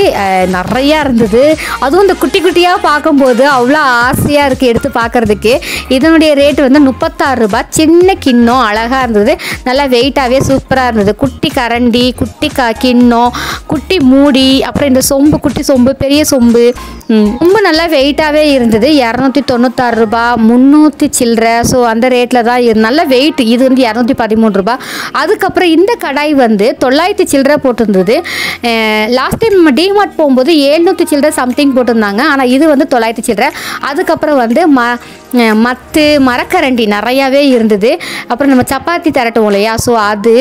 நிறையா இருந்தது. அதுவும் இந்த குட்டி குட்டியாக பார்க்கும்போது அவ்வளோ ஆசையாக இருக்குது எடுத்து பார்க்குறதுக்கு. இதனுடைய ரேட் வந்து 36 ரூபா. சின்ன கிண்ணம் அழகாக இருந்தது, நல்லா வெயிட்டாகவே சூப்பராக இருந்தது. குட்டி கரண்டி, குட்டி கிண்ணம், குட்டி மூடி, அப்புறம் இந்த சொம்பு, குட்டி சொம்பு, பெரிய சொம்பு, ரொம்ப நல்லா வெயிட்டாகவே இருந்தது. 296 ரூபா, 300 சில்லரை. ஸோ அந்த ரேட்டில் தான் இது, நல்ல வெயிட். இது வந்து 213 ரூபா. அதுக்கப்புறம் இந்த கடாய் வந்து 900 சில்லரை போட்டிருந்தது. லாஸ்ட் டைம் நம்ம டிமார்ட் போகும்போது 700 சில்லரை சம்திங் போட்டிருந்தாங்க. ஆனால் இது வந்து 900 சில்லரை. அதுக்கப்புறம் வந்து மரக்கரண்டி நிறையாவே இருந்தது. அப்புறம் நம்ம சப்பாத்தி திரட்டுவோம் இல்லையா, ஸோ அது.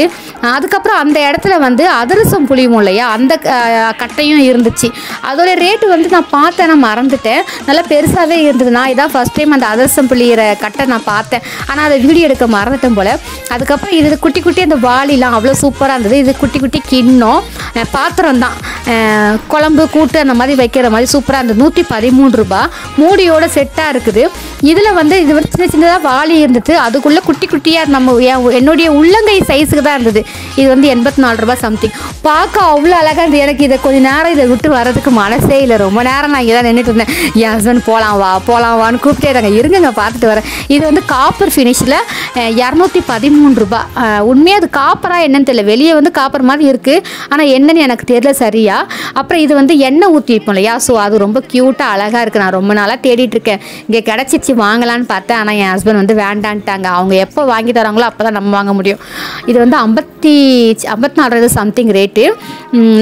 அதுக்கப்புறம் அந்த இடத்துல வந்து அதிரசம் புளியும் இல்லையா, அந்த கட்டையும் இருந்துச்சு. அதோட ரேட்டு வந்து நான் பார்த்தேன், நான் மறந்துட்டேன். நல்லா பெருசாகவே இருந்தது. நான் இதான் ஃபஸ்ட் டைம் அந்த அதிரசம் புளியிற கட்டை நான் பார்த்தேன், ஆனால் அதை வீடியோ எடுக்க மறந்துட்டேன் போல். அதுக்கப்புறம் இது குட்டி குட்டி அந்த வாளிலாம் அவ்வளோ சூப்பராக இருந்தது. இது குட்டி குட்டி கிண்ணம் பாத்திரம் தான், குழம்பு கூட்டு அந்த மாதிரி வைக்கிற மாதிரி சூப்பராக இருந்தது. 113 ரூபா. மூடியோட செட்டாக இருக்குது. இதில் வந்து இது வந்து சின்ன சின்னதாக வாளி இருந்தது. அதுக்குள்ளே குட்டி குட்டியாக நம்ம என்னுடைய உள்ளங்கை சைஸுக்கு தான் இருந்தது. இது வந்து 84 ரூபா சம்திங். பார்க்க அவ்வளோ அழகாக இருந்தது. எனக்கு இதை கொஞ்சம் நேரம் இதை விட்டு வரதுக்கு மனசே இல்லை. ரொம்ப நேரம் நான் இங்கே தான் நின்றுட்டு இருந்தேன். என் ஹஸ்பண்ட் போகலாம் வா போகலாம் வான்னு கூப்பிட்டே தாங்க. இருங்க பார்த்துட்டு வரேன். இது வந்து காப்பர் ஃபினிஷில் 213 ரூபா. உண்மையாக அது காப்பராக என்னன்னு தெரியல, வெளியே வந்து காப்பர் மாதிரி இருக்குது, ஆனால் என்னன்னு எனக்கு தெரியல சரியா. அப்புறம் இது வந்து எண்ணெய் ஊற்றி வைப்போம் இல்லையா, ஸோ அது ரொம்ப க்யூட்டாக அழகாக இருக்குது. நான் ரொம்ப நாளாக தேடிட்டுருக்கேன், இங்கே கிடச்சிச்சு வாங்கலான்னு பார்த்தேன். ஆனால் என் ஹஸ்பண்ட் வந்து வேண்டான்ட்டாங்க. அவங்க எப்போ வாங்கி தராங்களோ அப்போ தான் நம்ம வாங்க முடியும். இது வந்து 54 சம்திங் ரேட்டு.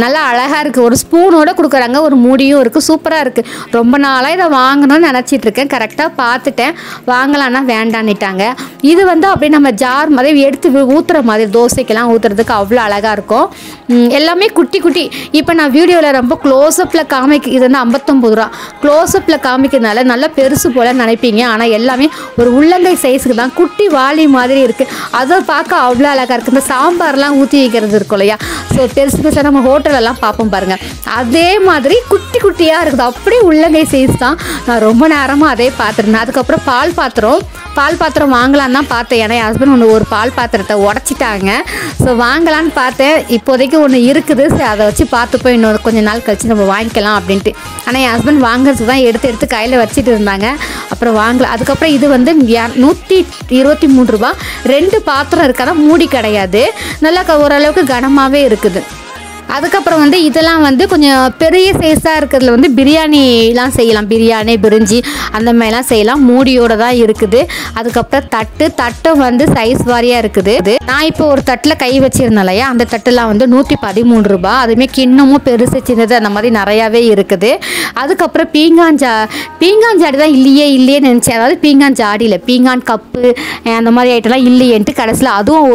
நல்லா அழகாக இருக்குது. ஒரு ஸ்பூனோடு கொடுக்குறாங்க, ஒரு மூடியும் இருக்குது. சூப்பராக இருக்குது. ரொம்ப நாளாக இதை வாங்கணும்னு நினச்சிட்ருக்கேன். கரெக்டாக பார்த்துட்டேன், வாங்கலான்னா வேண்டான்னுட்டாங்க. இது வந்து அப்படியே நம்ம ஜார் மாதிரி எடுத்து ஊற்றுற மாதிரி, தோசைக்கெல்லாம் ஊற்றுறதுக்கு அவ்வளோ அழகாக இருக்கும். எல்லாமே குட்டி குட்டி. இப்போ நான் வீடியோவில் ரொம்ப க்ளோஸ்அப்பில் காமிக்க, இது வந்து 59 ரூபா. க்ளோஸ்அப்பில் காமிக்கிறதுனால நல்லா பெருசு போல் நினைப்பீங்க, ஆனால் எல்லாமே ஒரு உள்ளங்கை சைஸுக்கு தான். குட்டி வாளி மாதிரி இருக்குது, அதை பார்க்க அவ்வளோ அழகாக இருக்குது. இந்த சாம்பார்லாம் ஊற்றி வைக்கிறது இருக்கும் இல்லையா, ஸோ பெருசு பெருசாக நம்ம ஹோட்டலெல்லாம் பார்ப்போம் பாருங்கள், அதே மாதிரி குட்டி குட்டியாக இருக்குது. அப்படியே உள்ளங்கை சைஸ் தான். நான் ரொம்ப நேரமாக அதே பார்த்துருந்தேன். அதுக்கப்புறம் பால் பாத்திரம் வாங்கலான்னு தான் பார்த்தேன். ஏன்னா என் ஹஸ்பண்ட் ஒன்று ஒரு பால் பாத்திரத்தை உடச்சிட்டாங்க, ஸோ வாங்கலான்னு பார்த்தேன். இப்போதைக்கு ஒன்று இருக்குது, அதை வச்சு பார்த்துப்போம், இன்னொரு கொஞ்சம் நாள் கழிச்சு நம்ம வாங்கிக்கலாம் அப்படின்ட்டு. ஆனால் என் ஹஸ்பண்ட் வாங்குறது தான் எடுத்து எடுத்து கையில் வச்சுட்டு இருந்தாங்க, அப்புறம் வாங்கலாம். அதுக்கப்புறம் இது வந்து 123 ரூபா. 2 பாத்திரம் இருக்காதான், மூடி கிடையாது. நல்லா ஓரளவுக்கு கனமாகவே இருக்குது. அதுக்கப்புறம் வந்து இதெல்லாம் வந்து கொஞ்சம் பெரிய சைஸாக இருக்கிறதுல வந்து பிரியாணிலாம் செய்யலாம், பிரியாணி பிரிஞ்சி அந்த மாதிரிலாம் செய்யலாம். மூடியோடு தான் இருக்குது. அதுக்கப்புறம் தட்டும் வந்து சைஸ் வாரியாக இருக்குது. நான் இப்போ ஒரு தட்டில் கை வச்சுருந்தேன் இல்லையா, அந்த தட்டெல்லாம் வந்து 113 ரூபா. அதுவுமே கிண்ணமும் பெருசு சின்னது அந்த மாதிரி நிறையாவே இருக்குது. அதுக்கப்புறம் பீங்காஞ்சாடி தான் இல்லையே நினச்சேன். அதாவது பீங்காஞ்சாடியில் பீங்கான் கப்பு அந்த மாதிரி ஐட்டம்லாம் இல்லையேன்ட்டு கடைசியில் அதுவும்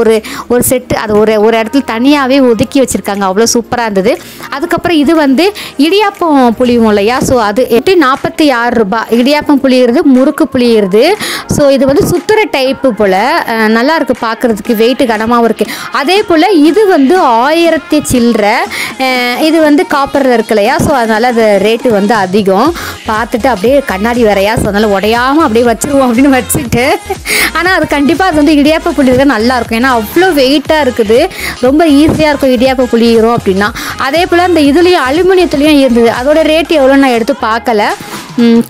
ஒரு செட்டு, அது ஒரு இடத்துல தனியாகவே ஒதுக்கி வச்சுருக்காங்க. அவ்வளோ சூப்பராக இருந்தது. அதுக்கப்புறம் இது வந்து இடியாப்பம் புளியும் இல்லையா, ஸோ அது 46 ரூபா. இடியாப்பம் புளியிறது, முறுக்கு புளியிறது. ஸோ இது வந்து சுத்துற டைப்பு போல் நல்லா இருக்குது பார்க்குறதுக்கு, வெயிட்டு கனமாகவும் இருக்குது. அதே போல் இது வந்து 1000 சில்லரை. இது வந்து காப்பரில் இருக்கு இல்லையா, ஸோ அதனால் அது ரேட்டு வந்து அதிகம். பார்த்துட்டு அப்படியே கண்ணாடி வேறையா, ஸோ அதனால் உடையாமல் அப்படியே வச்சுருவோம் அப்படின்னு வச்சுட்டு. ஆனால் அது கண்டிப்பாக அது வந்து இடியாப்ப புளியிறது நல்லாயிருக்கும், ஏன்னா அவ்வளோ வெயிட்டாக இருக்குது. ரொம்ப ஈஸியாக இருக்கும் இடியாப்ப புளியிறோம் அப்படின்னா. அதே போல் அந்த இதுலேயும் அலுமினியத்துலேயும் இருந்தது. அதோட ரேட் எவ்வளோன்னு நான் எடுத்து பார்க்கல.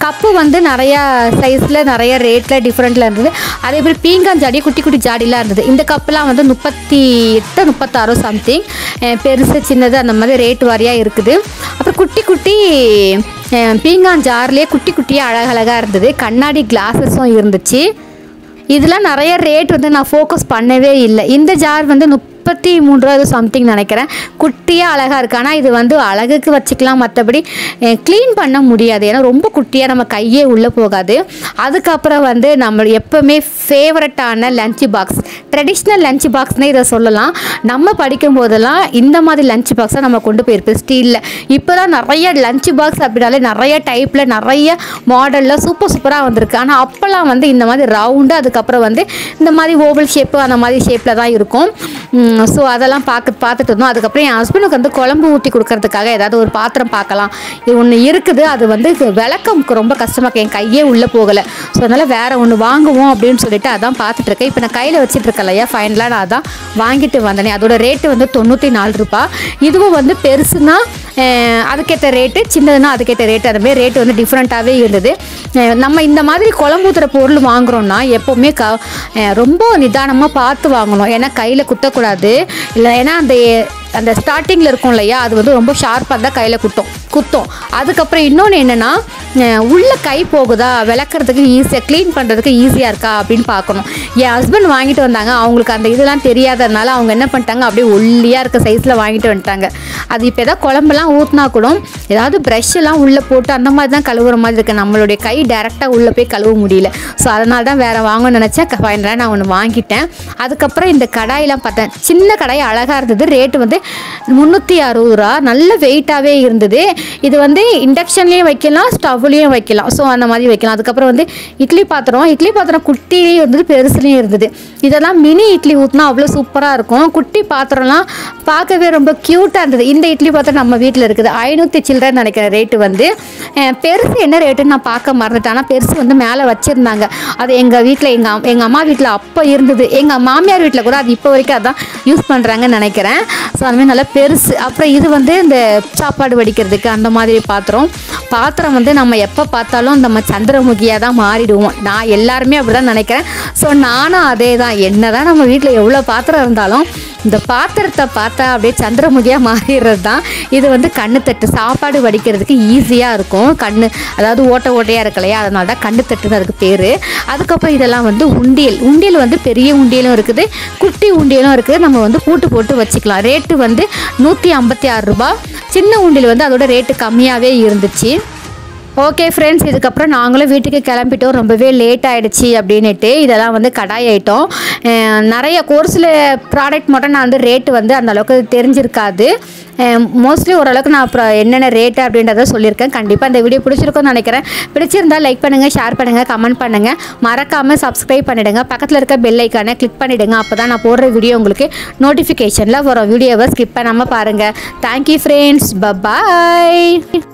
கப்பு வந்து நிறையா சைஸில் நிறையா ரேட்டில் டிஃப்ரெண்ட்டில் இருந்தது. அதே போல் பீங்காஞ்சாடி குட்டி ஜாடிலாம் இருந்தது. இந்த கப்பெலாம் வந்து 38, 36 சம்திங். பெருசு சின்னது அந்த மாதிரி ரேட் வாரியாக இருக்குது. அப்புறம் குட்டி பீங்கான் ஜார்லேயே குட்டியாக அழகழகாக இருந்தது. கண்ணாடி கிளாஸஸும் இருந்துச்சு. இதெல்லாம் நிறைய ரேட் வந்து நான் ஃபோக்கஸ் பண்ணவே இல்லை. இந்த ஜார் வந்து 33 இது something நினைக்கிறேன். குட்டியா அழகா இருக்கானா இது வந்து அழகுக்கு வச்சுக்கலாம், மற்றபடி க்ளீன் பண்ண முடியாது. ஏன்னா ரொம்ப குட்டியா நம்ம கையே உள்ள போகாது. அதுக்கு அப்புறம் வந்து நம்ம எப்பவுமே ஃபேவரட்டான லஞ்ச் பாக்ஸ், ட்ரெடிஷ்னல் லஞ்ச் பாக்ஸ்னே இதை சொல்லலாம். நம்ம படிக்கும் போதெல்லாம் இந்த மாதிரி லஞ்ச் பாக்ஸை நம்ம கொண்டு போயிருப்போம் ஸ்டீலில். இப்போதான் நிறைய லஞ்ச் பாக்ஸ் அப்படின்னாலே நிறைய டைப்பில் நிறைய மாடலில் சூப்பர் சூப்பராக வந்திருக்கு. ஆனால் அப்போல்லாம் வந்து இந்த மாதிரி ரவுண்டு, அதுக்கப்புறம் வந்து இந்த மாதிரி ஓவல் ஷேப்பு, அந்த மாதிரி ஷேப்பில் தான் இருக்கும். ஸோ அதெல்லாம் பார்த்துட்டு இருந்தோம். அதுக்கப்புறம் என் ஹஸ்பண்டுக்கு வந்து குழம்பு ஊற்றி கொடுக்கறதுக்காக ஏதாவது ஒரு பாத்திரம் பார்க்கலாம் இது ஒன்று இருக்குது. அது வந்து விளக்கமுக்கு ரொம்ப கஷ்டமாக என் கையே உள்ளே போகலை. ஸோ அதனால் வேறு ஒன்று வாங்குவோம் அப்படின்னு சொல்லிட்டு அதான் பார்த்துட்டு இருக்கேன். இப்போ நான் கையில் வச்சுட்டு இருக்கேன் இல்லையா, ஃபைனலாக நான் அதான் வாங்கிட்டு வந்தேனே. அதோட ரேட்டு வந்து 94 ரூபா. இதுவும் வந்து பெருசுனா அதுக்கேற்ற ரேட்டு, சின்னதுன்னா அதுக்கேற்ற ரேட்டு, அதுமாதிரி ரேட்டு வந்து டிஃப்ரெண்ட்டாகவே இருந்தது. நம்ம இந்த மாதிரி குழம்பூத்துற பொருள் வாங்குகிறோன்னா எப்போவுமே ரொம்ப நிதானமாக பார்த்து வாங்கணும். ஏன்னா கையில் குத்தக்கூடாது. இல்லை ஏன்னா அந்த ஸ்டார்டிங்கில் இருக்கும் இல்லையா, அது வந்து ரொம்ப ஷார்ப்பாக இருந்தால் கையில் குத்தும். அதுக்கப்புறம் இன்னொன்று என்னென்னா, உள்ளே கை போகுதா, விளக்குறதுக்கு ஈஸியாக, க்ளீன் பண்ணுறதுக்கு ஈஸியாக இருக்கா அப்படின்னு பார்க்கணும். என் ஹஸ்பண்ட் வாங்கிட்டு வந்தாங்க, அவங்களுக்கு அந்த இதெல்லாம் தெரியாததுனால அவங்க என்ன பண்ணிட்டாங்க, அப்படியே ஒல்லியாக இருக்க சைஸில் வாங்கிட்டு வந்துட்டாங்க. அது இப்போ எதாவது குழம்பெல்லாம் ஊற்றினா கூட ஏதாவது ப்ரெஷ்ஷெல்லாம் உள்ளே போட்டு அந்த மாதிரி தான் கழுவுற மாதிரி இருக்குது. நம்மளுடைய கை டேரெக்டாக உள்ளே போய் கழுவ முடியல. ஸோ அதனால தான் வேறு வாங்கணும்னு நினச்சா ஃபைனலாக நான் ஒன்று வாங்கிட்டேன். அதுக்கப்புறம் இந்த கடாயெல்லாம் பார்த்தேன், சின்ன கடாய் அழகாக இருந்தது. ரேட்டு வந்து 360 ரூபா. நல்ல வெயிட்டாகவே இருந்தது. இது வந்து இண்டக்ஷன்லேயும் வைக்கலாம், ஸ்டவ்லேயும் வைக்கலாம். ஸோ அந்த மாதிரி வைக்கலாம். அதுக்கப்புறம் வந்து இட்லி பாத்திரம் குட்டிலேயும் இருந்தது, பெருசுலேயும் இருந்தது. இதெல்லாம் மினி இட்லி ஊற்றினா அவ்வளோ சூப்பராக இருக்கும். குட்டி பாத்திரம்லாம் பார்க்கவே ரொம்ப க்யூட்டாக இருந்தது. இந்த இட்லி பாத்திரம் நம்ம வீட்டில் இருக்குது, 500 சில்லரை நினைக்கிற ரேட்டு வந்து. பெருசு என்ன ரேட்டுன்னு நான் பார்க்க மறந்துட்டேன். ஆனால் பெருசு வந்து மேலே வச்சுருந்தாங்க. அது எங்கள் வீட்டில், எங்கள் அம்மா வீட்டில் அப்போ இருந்தது. எங்கள் மாமியார் வீட்டில் கூட அது இப்போ வரைக்கும் அதான் யூஸ் பண்ணுறாங்கன்னு நினைக்கிறேன். ஸோ அதுமாதிரி நல்லா பெருசு. அப்புறம் இது வந்து இந்த சாப்பாடு வடிக்கிறதுக்கு அந்த மாதிரி பாத்திரம் வந்து நம்ம எப்போ பார்த்தாலும் நம்ம சந்திரமுகியாக தான் மாறிடுவோம். நான் எல்லாருமே அப்படி தான் நினைக்கிறேன். ஸோ நானும் அதே தான். என்ன தான் நம்ம வீட்டில் எவ்வளோ பாத்திரம் இருந்தாலும் இந்த பாத்திரத்தை பார்த்தா அப்படியே சந்திரமுகியாக மாறிடுறது தான். இது வந்து கண்ணு தட்டு, சாப்பாடு வடிக்கிறதுக்கு ஈஸியாக இருக்கும். கண்ணு அதாவது ஓட்டையாக இருக்கலையா, அதனால தான் கண்ணு தட்டுன்னு அதுக்கு பேர். அதுக்கப்புறம் இதெல்லாம் வந்து உண்டியல் வந்து பெரிய உண்டியலும் இருக்குது, குட்டி உண்டியலும் இருக்குது. நம்ம வந்து போட்டு வச்சுக்கலாம். ரேட்டு வந்து 156 ரூபா. சின்ன உண்டியல் வந்து அதோட ரேட்டு கம்மியாகவே இருந்துச்சு. ஓகே ஃப்ரெண்ட்ஸ், இதுக்கப்புறம் நாங்களும் வீட்டுக்கு கிளம்பிட்டோம். ரொம்பவே லேட் ஆகிடுச்சி அப்படின்ட்டு. இதெல்லாம் வந்து கடாய் ஐட்டம் நிறைய. கோர்ஸில் ப்ராடக்ட் மட்டும் நான் வந்து ரேட்டு வந்து அந்தளவுக்கு தெரிஞ்சிருக்காது. மோஸ்ட்லி ஓரளவுக்கு நான் அப்புறம் என்னென்ன ரேட்டு அப்படின்றத சொல்லியிருக்கேன். கண்டிப்பாக இந்த வீடியோ பிடிச்சிருக்கோன்னு நினைக்கிறேன். பிடிச்சிருந்தால் லைக் பண்ணுங்கள், ஷேர் பண்ணுங்கள், கமெண்ட் பண்ணுங்கள். மறக்காமல் சப்ஸ்கிரைப் பண்ணிவிடுங்க. பக்கத்தில் இருக்க பெல் ஐக்கானை கிளிக் பண்ணிவிடுங்க. அப்போ தான் நான் போடுற வீடியோ உங்களுக்கு நோட்டிஃபிகேஷனில் வரும். வீடியோவை ஸ்கிப் பண்ணாமல் பாருங்கள். Thank you friends, bye bye.